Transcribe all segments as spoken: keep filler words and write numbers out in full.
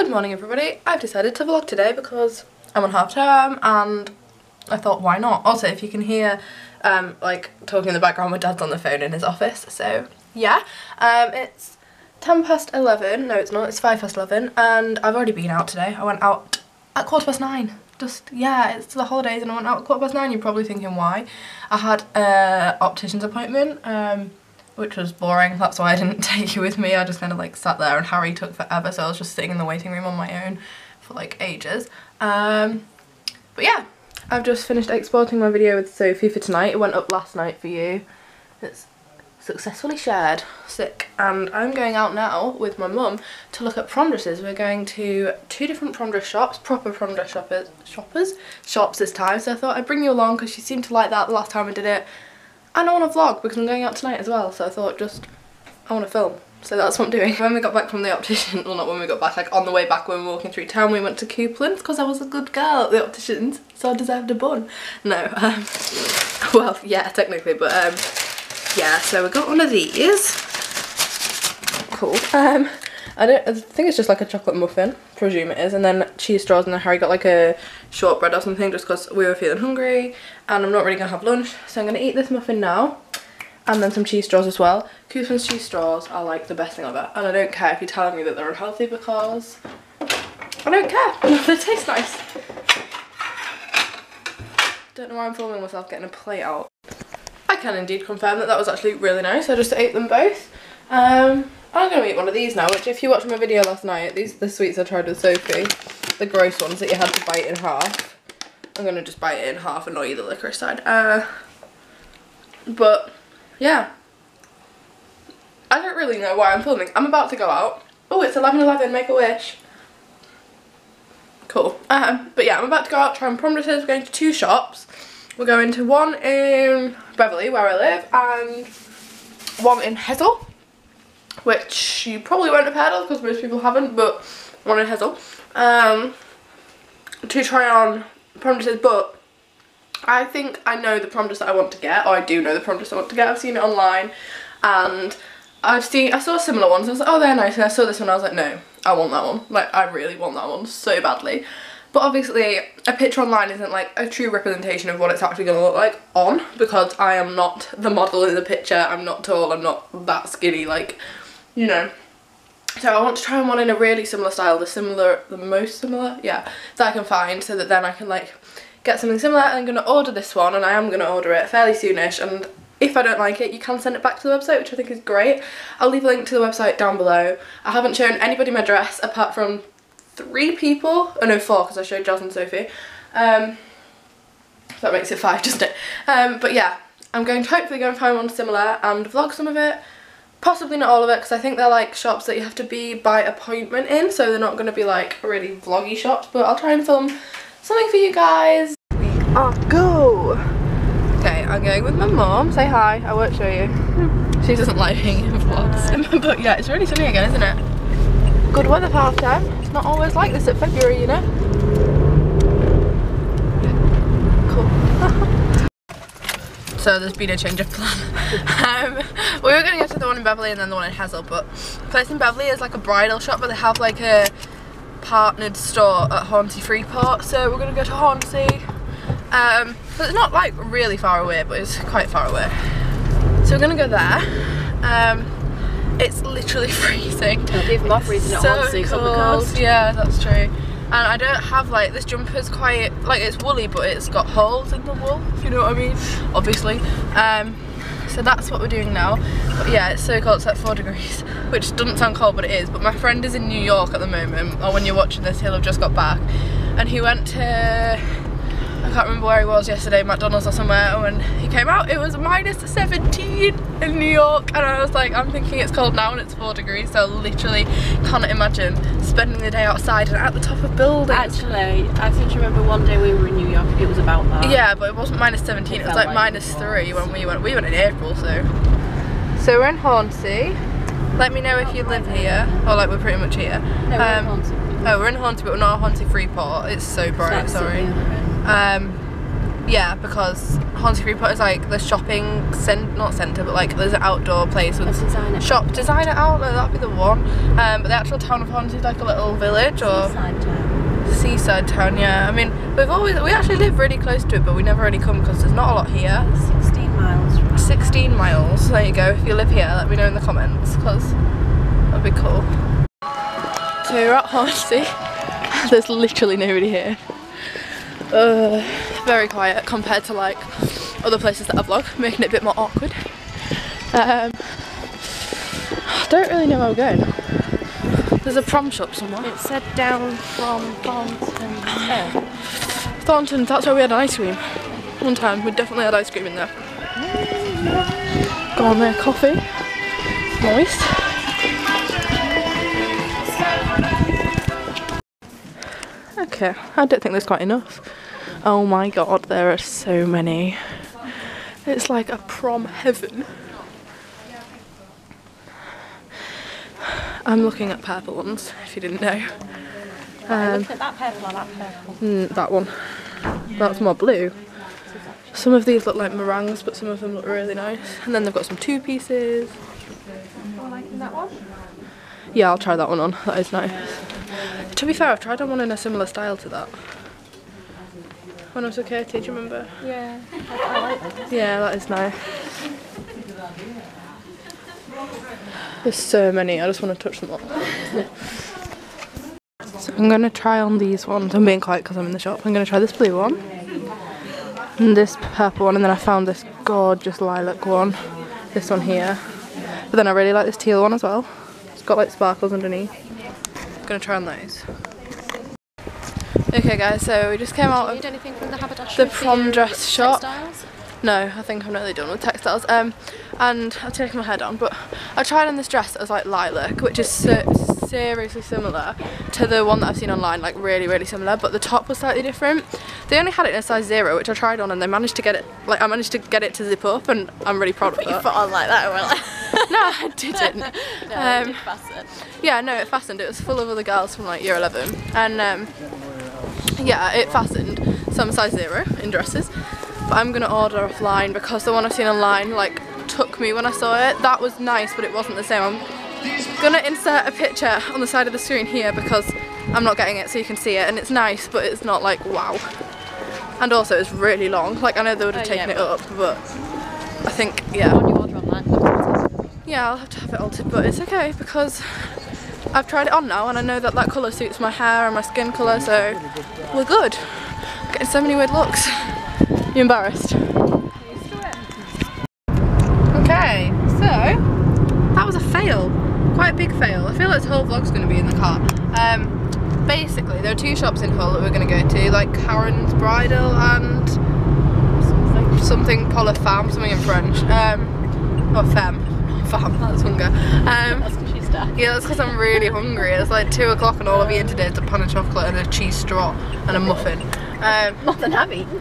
Good morning everybody. I've decided to vlog today because I'm on half term and I thought why not. Also, if you can hear um, like talking in the background, my dad's on the phone in his office, so yeah. Um, it's ten past eleven, no it's not, it's five past eleven and I've already been out today. I went out at quarter past nine. Just, yeah, it's the holidays and I went out at quarter past nine. You're probably thinking why. I had an optician's appointment. Um, which was boring, that's why I didn't take you with me. I just kind of like sat there and Harry took forever, so I was just sitting in the waiting room on my own for like ages. Um, but yeah, I've just finished exporting my video with Sophie for tonight. It went up last night for you. It's successfully shared, sick. And I'm going out now with my mum to look at prom dresses. We're going to two different prom dress shops, proper prom dress shoppers, shoppers? Shops this time. So I thought I'd bring you along because she seemed to like that the last time I did it. And I want to vlog because I'm going out tonight as well, so I thought just, I want to film. So that's what I'm doing. When we got back from the optician, well not when we got back, like on the way back when we were walking through town, we went to Couplin's because I was a good girl at the optician's, so I deserved a bun. No, um, well yeah, technically, but um, yeah, so we got one of these. Cool. Um, I don't, I think it's just like a chocolate muffin, presume it is, and then cheese straws, and then Harry got like a shortbread or something just because we were feeling hungry and I'm not really gonna have lunch, so I'm gonna eat this muffin now and then some cheese straws as well. Couplin's cheese straws are like the best thing ever, and I don't care if you're telling me that they're unhealthy because I don't care. They taste nice. Don't know why I'm filming myself getting a plate out. I can indeed confirm that that was actually really nice. I just ate them both. Um, I'm going to eat one of these now, which if you watched my video last night, these are the sweets I tried with Sophie. The gross ones that you had to bite in half. I'm going to just bite it in half and not eat the licorice side. Uh, but, yeah. I don't really know why I'm filming. I'm about to go out. Oh, it's eleven eleven, make a wish. Cool. Um, but yeah, I'm about to go out, try and prom dresses. We're going to two shops. We're going to one in Beverley, where I live, and one in Hessle, which you probably won't have heard of because most people haven't, but one in Hessle, um, to try on prom dresses. But I think I know the prom dress that I want to get, or I do know the prom dress I want to get. I've seen it online and I've seen, I saw similar ones, I was like, oh they're nice, and I saw this one, I was like, no, I want that one, like I really want that one so badly. But obviously a picture online isn't like a true representation of what it's actually going to look like on, because I am not the model in the picture, I'm not tall, I'm not that skinny, like, you know. So I want to try one in a really similar style, the similar, the most similar, yeah, that I can find, so that then I can like get something similar. And I'm going to order this one, and I am going to order it fairly soonish, and if I don't like it you can send it back to the website, which I think is great. I'll leave a link to the website down below. I haven't shown anybody my dress apart from three people, oh no four because I showed Jazz and Sophie, um, that makes it five doesn't it? Um, but yeah, I'm going to hopefully go and find one similar and vlog some of it. Possibly not all of it, because I think they're like shops that you have to be by appointment in, so they're not going to be like really vloggy shops, but I'll try and film something for you guys. We are go! Okay, I'm going with my mum. Say hi, I won't show you. She doesn't like being in vlogs. But yeah, it's really sunny again, isn't it? Good weather for half term. It's not always like this at February, you know? Cool. So there's been a change of plan. Um, we were going to go to the one in Beverley and then the one in Hessle, but the place in Beverley is like a bridal shop, but they have like a partnered store at Hornsea Freeport, so we're going to go to Hornsea. Um, so it's not like really far away, but it's quite far away. So we're going to go there. Um, it's literally freezing. They've not freezing at Hornsea, it's on the coast. Yeah, that's true. And I don't have like, this jumper's quite, like it's woolly but it's got holes in the wool, if you know what I mean, obviously. Um, so that's what we're doing now. But yeah, it's so cold, it's like four degrees, which doesn't sound cold but it is. But my friend is in New York at the moment, or when you're watching this he'll have just got back. And he went to, I can't remember where he was yesterday, McDonald's or somewhere, and when he came out it was minus seventeen in New York. And I was like, I'm thinking it's cold now and it's four degrees, so I literally can't imagine spending the day outside and at the top of buildings. Actually, I seem to remember one day we were in New York, it was about that. Yeah, but it wasn't minus seventeen, it, it was like, like minus was. three when we went. We went in April, so. So we're in Hornsea. Let me know if you live here, or like we're pretty much here. No, we're um, in Hornsea. Oh, we're in Hornsea, but we're not Hornsea Freeport. It's so bright, sorry. Um, Yeah, because Hornsea Freeport is like the shopping cent not centre, but like there's an outdoor place with a designer shop outlet. designer outlet. That'd be the one. Um, but the actual town of Hornsea is like a little village or seaside town. Seaside town. Yeah. I mean, we've always we actually live really close to it, but we never really come because there's not a lot here. Sixteen miles. From Sixteen miles. There you go. If you live here, let me know in the comments because that'd be cool. So we're at Hornsea. There's literally nobody here. Uh, very quiet compared to like other places that I vlog, making it a bit more awkward. Um, I don't really know where we're going. There's a prom shop somewhere. It said down from Thornton. Oh. Thornton, that's where we had ice cream. One time, we definitely had ice cream in there. Go on there, coffee. Moist. Okay, I don't think there's quite enough. Oh my god, there are so many. It's like a prom heaven. I'm looking at purple ones, if you didn't know. Um, I looked at that purple or that purple? Mm, that one. That's more blue. Some of these look like meringues, but some of them look really nice. And then they've got some two pieces. I'm liking that one. Yeah, I'll try that one on. That is nice. To be fair, I've tried on one in a similar style to that. When I was with Katie, do you remember? Yeah, I like that. Yeah, that is nice. There's so many, I just want to touch them all. So I'm going to try on these ones. I'm being quiet because I'm in the shop. I'm going to try this blue one, and this purple one, and then I found this gorgeous lilac one. This one here. But then I really like this teal one as well. It's got like sparkles underneath. I'm going to try on those. Okay guys, so we just came out of anything from the, the prom dress shop. Textiles? No, I think I'm not really done with textiles. Um, and I've taken my hair down, but I tried on this dress that was like lilac, which is so seriously similar to the one that I've seen online, like really, really similar, but the top was slightly different. They only had it in a size zero, which I tried on, and they managed to get it, like I managed to get it to zip up, and I'm really proud of it. You put on like that, and we're like... No, I didn't. No, um, it did fasten. Yeah, no, it fastened. It was full of other girls from like year eleven, and um, yeah, it fastened, so I'm size zero in dresses, but I'm going to order offline because the one I've seen online like took me when I saw it. That was nice, but it wasn't the same. I'm going to insert a picture on the side of the screen here because I'm not getting it so you can see it, and it's nice, but it's not like wow. And also it's really long, like I know they would have oh, taken yeah, it up, but I think, yeah. What do you order online? Yeah, I'll have to have it altered, but it's okay because I've tried it on now, and I know that that colour suits my hair and my skin colour, so we're good. I'm getting so many weird looks. You're embarrassed. Okay, so that was a fail. Quite a big fail. I feel like this whole vlog's going to be in the car. Um, basically, there are two shops in Hull that we're going to go to, like Karen's Bridal and something, something called a femme, something in French. Um, or femme. Femme, that's hunger. Um, Yeah, that's because I'm really hungry. It's like two o'clock and all I've eaten today is a pan of chocolate and a cheese straw and a muffin. Um, More than I've eaten.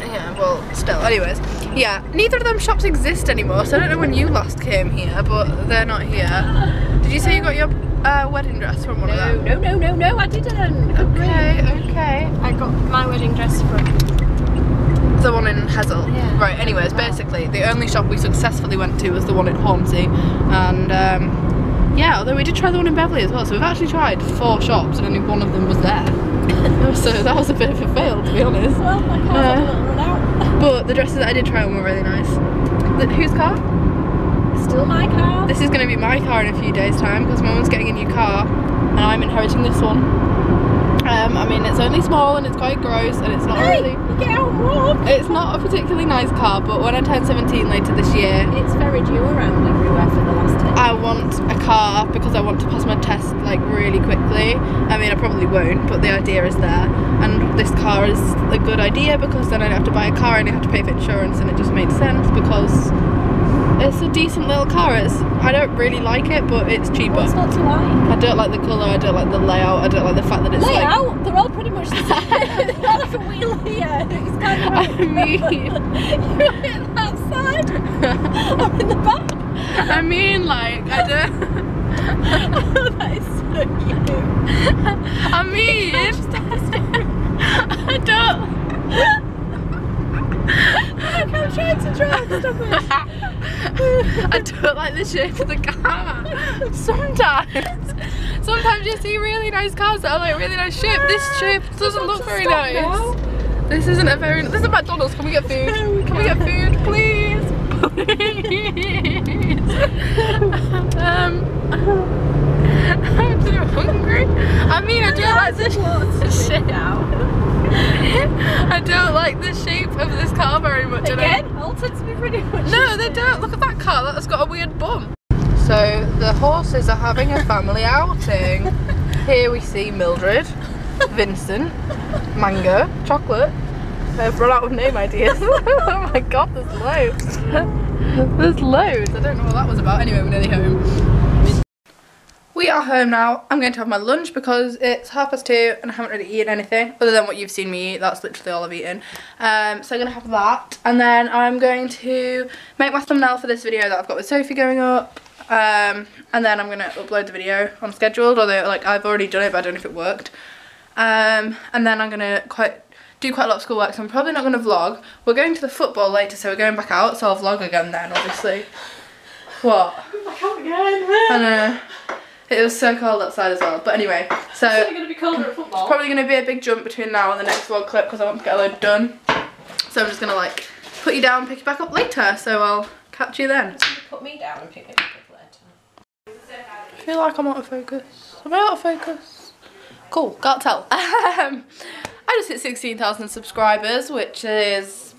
Yeah, well, still. Anyways, yeah, neither of them shops exist anymore, so I don't know when you last came here, but they're not here. Did you say you got your uh, wedding dress from one no, of them? No, no, no, no, I didn't. Okay, okay. I got my wedding dress from... the one in Hessle. Yeah. Right, anyways, basically, the only shop we successfully went to was the one in Hornsea, and... Um, yeah, although we did try the one in Beverley as well, so we've actually tried four shops and only one of them was there. So that was a bit of a fail, to be honest. Well, my car's uh, a little run out. But the dresses that I did try on were really nice. The, whose car? Still my car. This is going to be my car in a few days' time because my mum's getting a new car and I'm inheriting this one. Um, I mean, it's only small and it's quite gross and it's not hey, really... You get out and walk. It's not a particularly nice car, but when I turn seventeen later this year... It's ferried you around everywhere for the last ten years. I want a car because I want to pass my test like really quickly. I mean, I probably won't, but the idea is there. And this car is a good idea because then I don't have to buy a car and I have to pay for insurance, and it just made sense because it's a decent little car. It's, I don't really like it, but it's cheaper. What's not to like? I don't like the colour, I don't like the layout, I don't like the fact that it's layout? Like... They're all pretty much the same. It's not like a wheel here. It's kind of like... I mean... You're in that side. I'm in the back. I mean, like, I don't... Oh, that is so cute. I mean... I don't... trying to drive, stop it. I don't like the shape of the car. Sometimes. Sometimes you see really nice cars that are like really nice shape. Yeah, this shape doesn't look very nice. Now. This isn't a very, this is McDonald's, can we get food? No, we can. Can we get food, please? Please. um. I'm so hungry. I mean, I don't like the shape. I don't like the shape of this car very much. Again, all tend to be pretty much. No, they don't. Look at that car. That's got a weird bump. So the horses are having a family outing. Here we see Mildred, Vincent, Mango, Chocolate. I've run out of name ideas. Oh my god, there's loads. There's loads. I don't know what that was about. Anyway, we're nearly home. We are home now. I'm going to have my lunch because it's half past two and I haven't really eaten anything other than what you've seen me eat. That's literally all I've eaten. Um, so I'm going to have that, and then I'm going to make my thumbnail for this video that I've got with Sophie going up, um, and then I'm going to upload the video unscheduled, although like I've already done it but I don't know if it worked. Um, and then I'm going to quite do quite a lot of schoolwork, so I'm probably not going to vlog. We're going to the football later, so we're going back out, so I'll vlog again then obviously. What? I'm back out again. I know. It was so cold outside as well, but anyway, so it's probably going to be colder at football. Probably going to be a big jump between now and the next vlog clip because I want to get a load done. So I'm just going to like put you down, pick you back up later. So I'll catch you then. You put me down and pick me back up later. I feel like I'm out of focus. Am I out of focus? Cool, can't tell. I just hit sixteen thousand subscribers, which is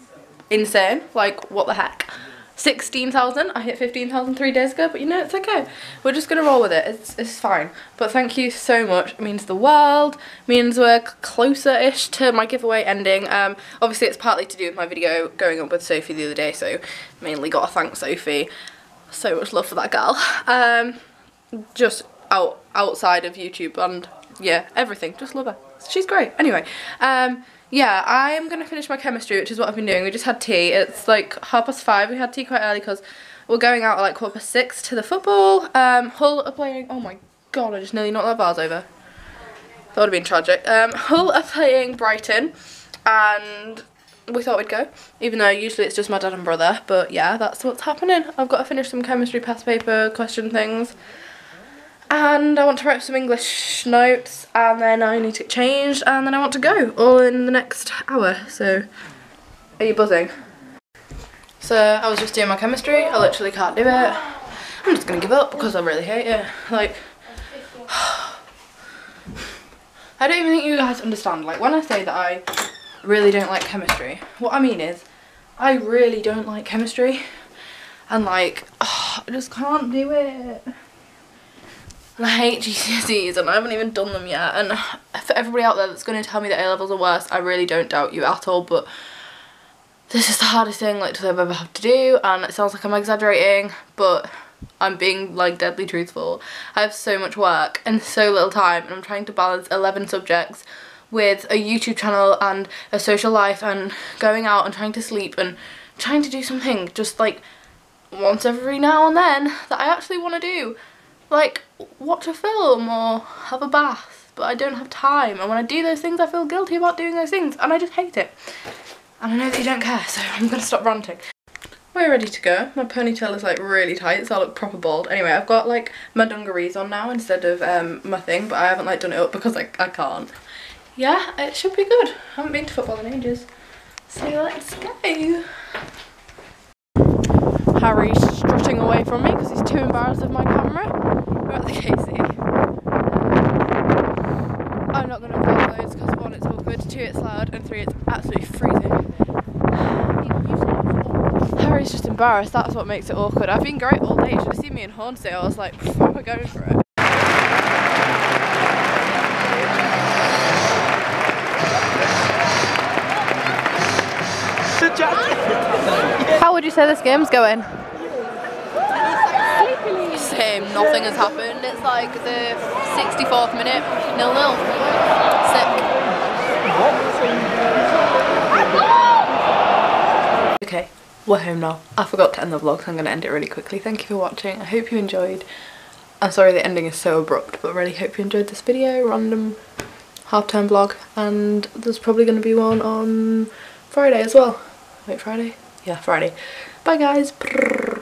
insane. Like, what the heck? sixteen thousand. I hit fifteen thousand three days ago, but you know, it's okay. We're just gonna roll with it. It's, it's fine. But thank you so much. It means the world. It means we're closer-ish to my giveaway ending. Um, obviously, it's partly to do with my video going up with Sophie the other day, so mainly gotta thank Sophie. So much love for that girl. Um, just out outside of YouTube and yeah, everything. Just love her. She's great. Anyway, um. Yeah, I'm going to finish my chemistry, which is what I've been doing. We just had tea. It's like half past five. We had tea quite early because we're going out at like quarter past six to the football. Um, Hull are playing... Oh my god, I just nearly knocked that vase over. That would have been tragic. Um, Hull are playing Brighton and we thought we'd go. Even though usually it's just my dad and brother. But yeah, that's what's happening. I've got to finish some chemistry past paper question things. And I want to write some English notes, and then I need to get changed, and then I want to go, all in the next hour, so... Are you buzzing? So, I was just doing my chemistry, I literally can't do it. I'm just gonna give up, because I really hate it. Like... I don't even think you guys understand, like, when I say that I really don't like chemistry, what I mean is, I really don't like chemistry, and like, oh, I just can't do it. And I hate G C S Es and I haven't even done them yet, and for everybody out there that's going to tell me that A levels are worse, I really don't doubt you at all, but this is the hardest thing like that I've ever had to do, and it sounds like I'm exaggerating, but I'm being like deadly truthful. I have so much work and so little time, and I'm trying to balance eleven subjects with a YouTube channel and a social life and going out and trying to sleep and trying to do something just like once every now and then that I actually want to do. Like, watch a film or have a bath, but I don't have time, and when I do those things I feel guilty about doing those things, and I just hate it, and I know that you don't care, so I'm gonna stop ranting. We're ready to go. My ponytail is like really tight, so I look proper bald. Anyway, I've got like my dungarees on now instead of um, my thing, but I haven't like done it up because I, I can't. Yeah, it should be good. I haven't been to football in ages, so let's go. Harry's strutting away from me because he's too embarrassed of my camera. We're at the K C. I'm not going to vlog those because one, it's awkward, two, it's loud, and three, it's absolutely freezing. Harry's just embarrassed, that's what makes it awkward. I've been great all day. You should have seen me in Hornsea. I was like, I'm going for it. How would you say this game's going? Same, nothing has happened. It's like the sixty-fourth minute, nil nil. Sick. Okay, we're home now. I forgot to end the vlog, so I'm going to end it really quickly. Thank you for watching. I hope you enjoyed. I'm sorry the ending is so abrupt, but really hope you enjoyed this video. Random half-time vlog, and there's probably going to be one on Friday as well. Wait, Friday? yeah, Friday. Bye guys.